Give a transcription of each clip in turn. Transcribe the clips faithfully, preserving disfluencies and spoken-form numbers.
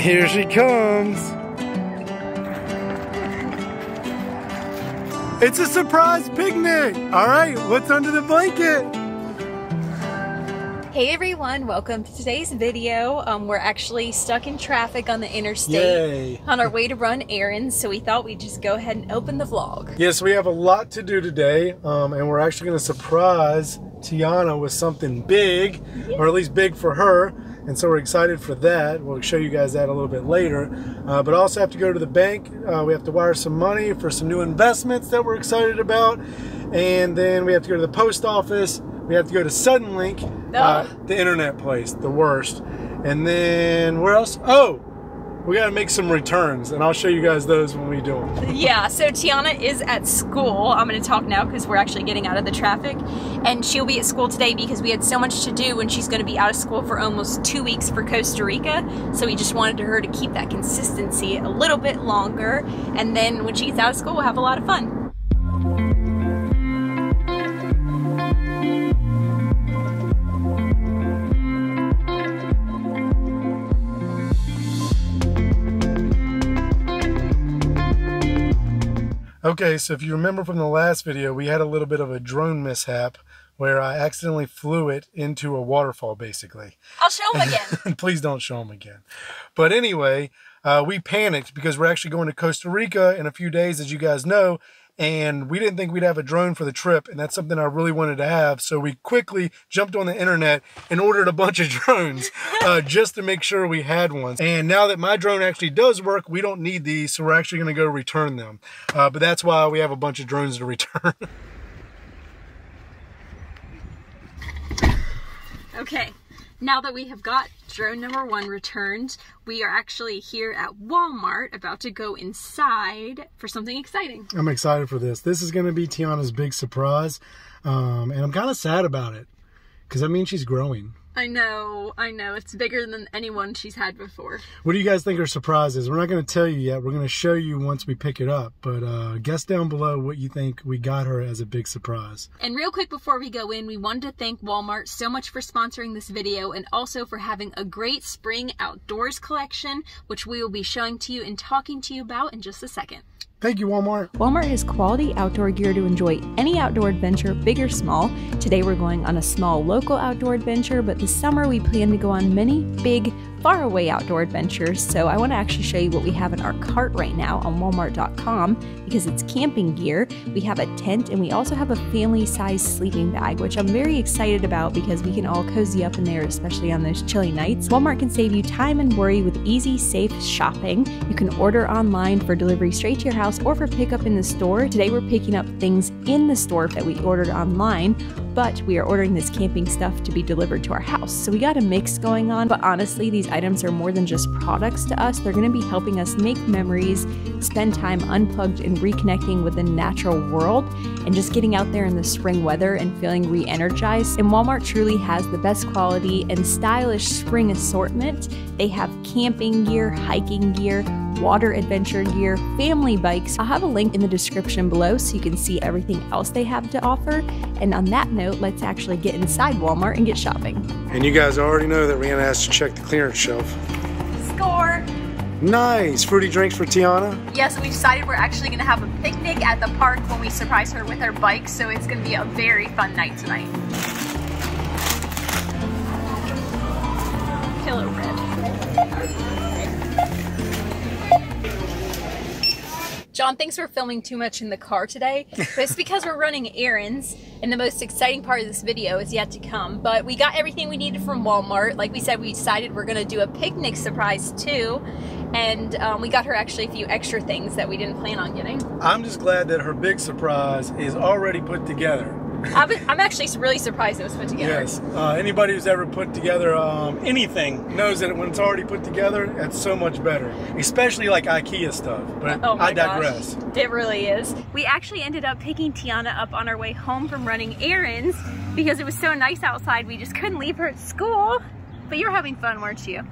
Here she comes. It's a surprise picnic. All right, what's under the blanket? Hey everyone, welcome to today's video. Um, we're actually stuck in traffic on the interstate Yay. on our way to run errands, so we thought we'd just go ahead and open the vlog. Yes, we have a lot to do today, um, and we're actually gonna surprise Tiana with something big, yeah. or at least big for her, and so we're excited for that. We'll show you guys that a little bit later, uh, but also have to go to the bank. Uh, we have to wire some money for some new investments that we're excited about, and then we have to go to the post office. We have to go to Suddenlink, no. uh, the internet place, the worst. And then where else? Oh, we gotta make some returns, and I'll show you guys those when we do them. Yeah, so Tiana is at school. I'm gonna talk now because we're actually getting out of the traffic. And she'll be at school today because we had so much to do, and she's gonna be out of school for almost two weeks for Costa Rica. So we just wanted her to keep that consistency a little bit longer. And then when she's out of school, we'll have a lot of fun. Okay, so if you remember from the last video, we had a little bit of a drone mishap where I accidentally flew it into a waterfall, basically. I'll show him again. Please don't show him again. But anyway, uh, we panicked because we're actually going to Costa Rica in a few days, as you guys know, and we didn't think we'd have a drone for the trip, and that's something I really wanted to have, so we quickly jumped on the internet and ordered a bunch of drones uh, just to make sure we had one. And now that my drone actually does work, we don't need these, so we're actually going to go return them. Uh, but that's why we have a bunch of drones to return. Okay, now that we have got drone number one returned, we are actually here at Walmart about to go inside for something exciting. I'm excited for this. This is going to be Tiana's big surprise, um, and I'm kind of sad about it because that means she's growing. I know, I know. It's bigger than anyone she's had before. What do you guys think her surprise is? We're not going to tell you yet. We're going to show you once we pick it up. But uh, guess down below what you think we got her as a big surprise. And real quick before we go in, we wanted to thank Walmart so much for sponsoring this video and also for having a great spring outdoors collection, which we will be showing to you and talking to you about in just a second. Thank you, Walmart. Walmart has quality outdoor gear to enjoy any outdoor adventure, big or small. Today we're going on a small local outdoor adventure, but this summer we plan to go on many big, faraway outdoor adventures. So I want to actually show you what we have in our cart right now on walmart dot com because it's camping gear. We have a tent and we also have a family-sized sleeping bag, which I'm very excited about because we can all cozy up in there, especially on those chilly nights. Walmart can save you time and worry with easy, safe shopping. You can order online for delivery straight to your house or for pickup in the store. Today we're picking up things in the store that we ordered online, but we are ordering this camping stuff to be delivered to our house. So we got a mix going on, but honestly, these items are more than just products to us. They're gonna be helping us make memories, spend time unplugged and reconnecting with the natural world, and just getting out there in the spring weather and feeling re-energized. And Walmart truly has the best quality and stylish spring assortment. They have camping gear, hiking gear, water adventure gear, family bikes. I'll have a link in the description below so you can see everything else they have to offer. And on that note, let's actually get inside Walmart and get shopping. And you guys already know that Rihanna has to check the clearance shelf. Score! Nice! Fruity drinks for Tiana? Yes, we decided we're actually going to have a picnic at the park when we surprise her with her bike, so it's going to be a very fun night tonight. Killer bread. John thinks we're filming too much in the car today, but it's because we're running errands, and the most exciting part of this video is yet to come. But we got everything we needed from Walmart. Like we said, we decided we're gonna do a picnic surprise too, and um, we got her actually a few extra things that we didn't plan on getting. I'm just glad that her big surprise is already put together. I'm actually really surprised it was put together. Yes, uh, anybody who's ever put together um, anything knows that when it's already put together, it's so much better. Especially like IKEA stuff, but oh my I digress. Gosh. It really is. We actually ended up picking Tiana up on our way home from running errands because it was so nice outside, we just couldn't leave her at school. But you were having fun, weren't you?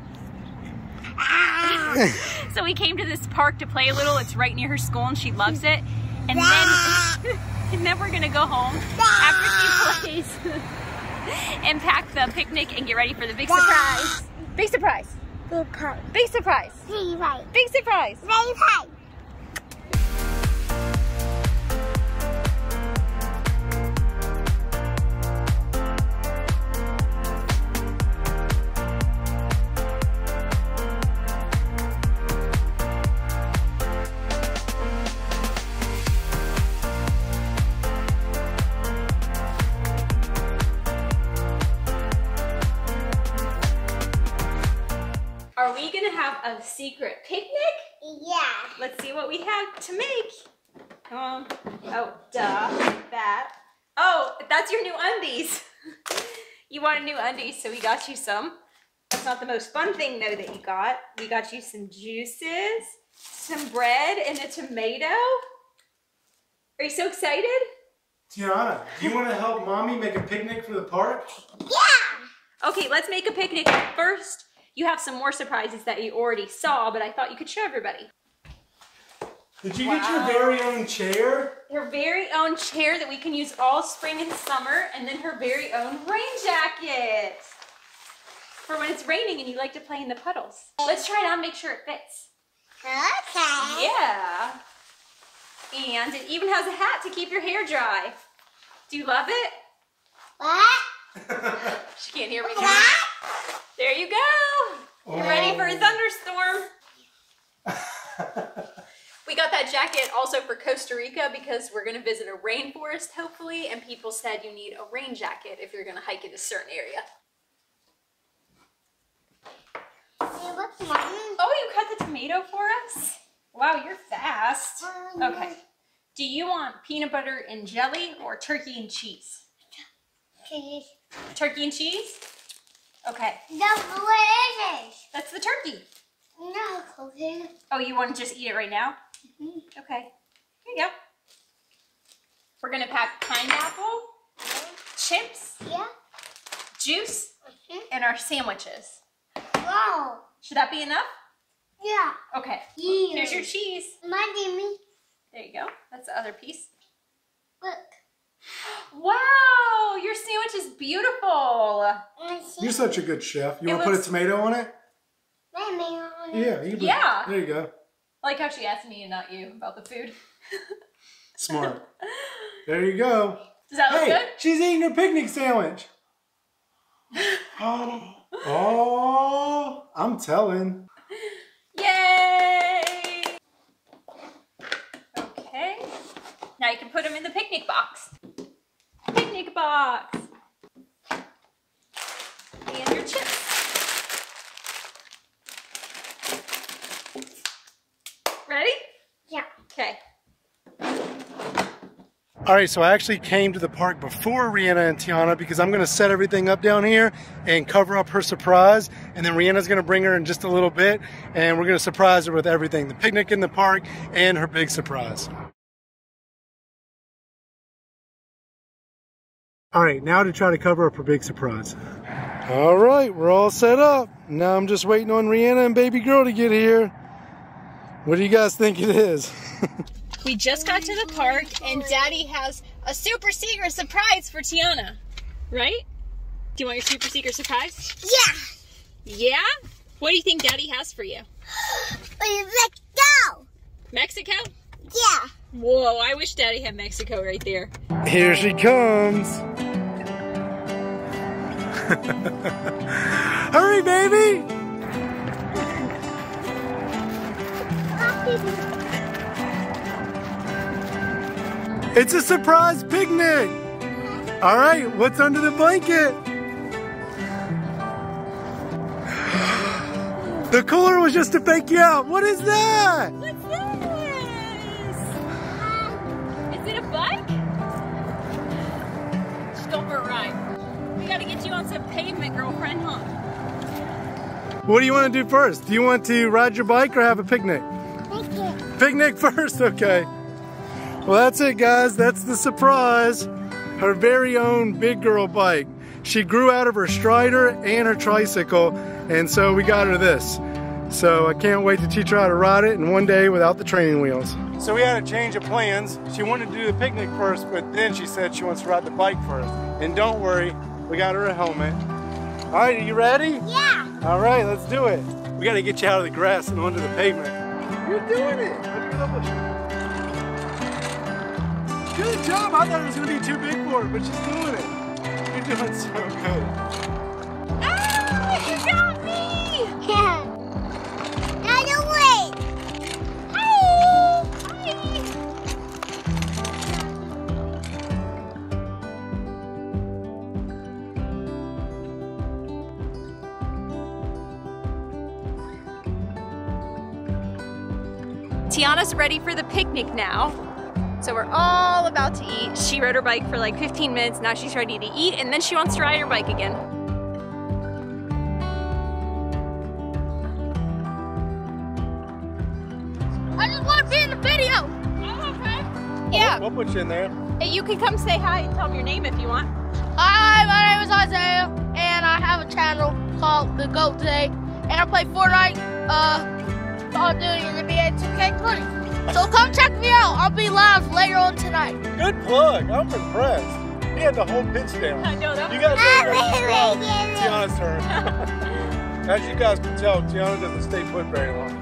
Ah! So we came to this park to play a little. It's right near her school and she loves it. And then... And then we're gonna go home after she plays and pack the picnic and get ready for the big surprise. Big surprise. Big pie. Big surprise. Big surprise. Big surprise. Big pie. Are we gonna have a secret picnic? Yeah. Let's see what we have to make. Come on. Oh, duh. That. Oh, that's your new undies. You wanted new undies, so we got you some. That's not the most fun thing, though, that you got. We got you some juices, some bread, and a tomato. Are you so excited? Tiana, do you want to help Mommy make a picnic for the park? Yeah. Okay, let's make a picnic first. You have some more surprises that you already saw, but I thought you could show everybody. Did you wow. get your very own chair? Her very own chair that we can use all spring and summer, and then her very own rain jacket for when it's raining and you like to play in the puddles. Let's try it on, make sure it fits. Okay. Yeah. And it even has a hat to keep your hair dry. Do you love it? What? She can't hear me. What? There you go. You're ready for a thunderstorm. We got that jacket also for Costa Rica because we're going to visit a rainforest, hopefully, and people said you need a rain jacket if you're going to hike in a certain area. Hey, look, Mom. Oh, you cut the tomato for us? Wow, you're fast. Okay. Do you want peanut butter and jelly or turkey and cheese? Cheese. Turkey and cheese? Okay. No, what is it? That's the turkey. No, okay. Oh, you want to just eat it right now? Mm-hmm. Okay. Here you go. We're going to pack pineapple, chips, yeah. juice, mm-hmm. and our sandwiches. Wow. Should that be enough? Yeah. Okay. Yeah. Here's your cheese. My Jimmy. There you go. That's the other piece. Look. Wow, your sandwich is beautiful. You're such a good chef. You it want to put a tomato on it? Tomato on it. Yeah. You put, yeah. There you go. I like how she asked me and not you about the food. Smart. There you go. Does that hey, look good? She's eating her picnic sandwich. Oh, oh, I'm telling. Yay. Okay. Now you can put them in the picnic box. Picnic box. And your chips. Ready? Yeah. Okay. All right, so I actually came to the park before Rihanna and Tiana because I'm gonna set everything up down here and cover up her surprise, and then Rihanna's gonna bring her in just a little bit and we're gonna surprise her with everything, the picnic in the park and her big surprise. All right, now to try to cover up her big surprise. All right, we're all set up. Now I'm just waiting on Rihanna and baby girl to get here. What do you guys think it is? We just got to the park and Daddy has a super secret surprise for Tiana, right? Do you want your super secret surprise? Yeah. Yeah? What do you think Daddy has for you? Mexico. Mexico? Yeah. Whoa, I wish Daddy had Mexico right there. Here she comes. Hurry, baby! It's a surprise picnic! All right, what's under the blanket? The cooler was just to fake you out. What is that? What's this? Is it a bike? Ride. We gotta get you on some pavement, girlfriend, huh? What do you want to do first? Do you want to ride your bike or have a picnic? Picnic. Picnic first, okay. Well, that's it, guys. That's the surprise. Her very own big girl bike. She grew out of her Strider and her tricycle, and so we got her this. So I can't wait to teach her how to ride it in one day without the training wheels. So we had a change of plans. She wanted to do the picnic first, but then she said she wants to ride the bike first. And don't worry, we got her a helmet. All right, are you ready? Yeah. All right, let's do it. We gotta get you out of the grass and onto the pavement. You're doing it! Good job! I thought it was gonna be too big for it, but she's doing it. You're doing so good. Oh, you got me! Yeah. Now don't wait! Hi! Tiana's ready for the picnic now. So we're all about to eat. She rode her bike for like fifteen minutes. Now she's ready to eat, and then she wants to ride her bike again. I just want to be in the video. I'm okay. Yeah. We'll, we'll put you in there. Hey, you can come say hi and tell them your name if you want. Hi, my name is Isaiah, and I have a channel called The Gold Today, and I play Fortnite. Uh, all doing in the N B A two K twenty. So come check me out. I'll be live later on tonight. Good plug. I'm impressed. We had the whole pitch down. I know that. You guys are Tiana's turn. As you guys can tell, Tiana doesn't stay put very long.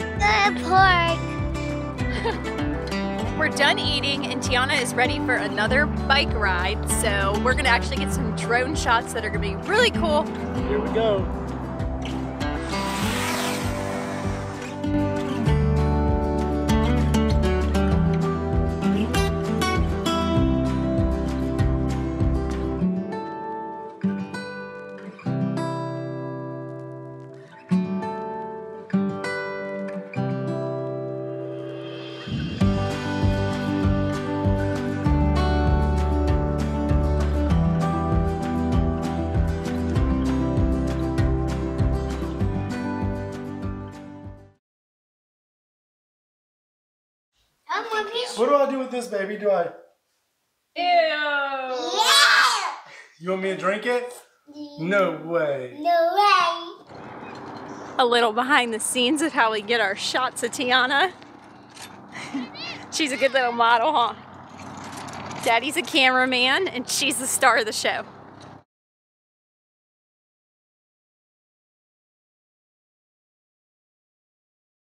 Good plug. We're done eating, and Tiana is ready for another bike ride. So we're gonna actually get some drone shots that are gonna be really cool. Here we go. What do I do with this, baby? Do I? Ew. Yeah. You want me to drink it? No way. No way. A little behind the scenes of how we get our shots of Tiana. She's a good little model, huh? Daddy's a cameraman, and she's the star of the show.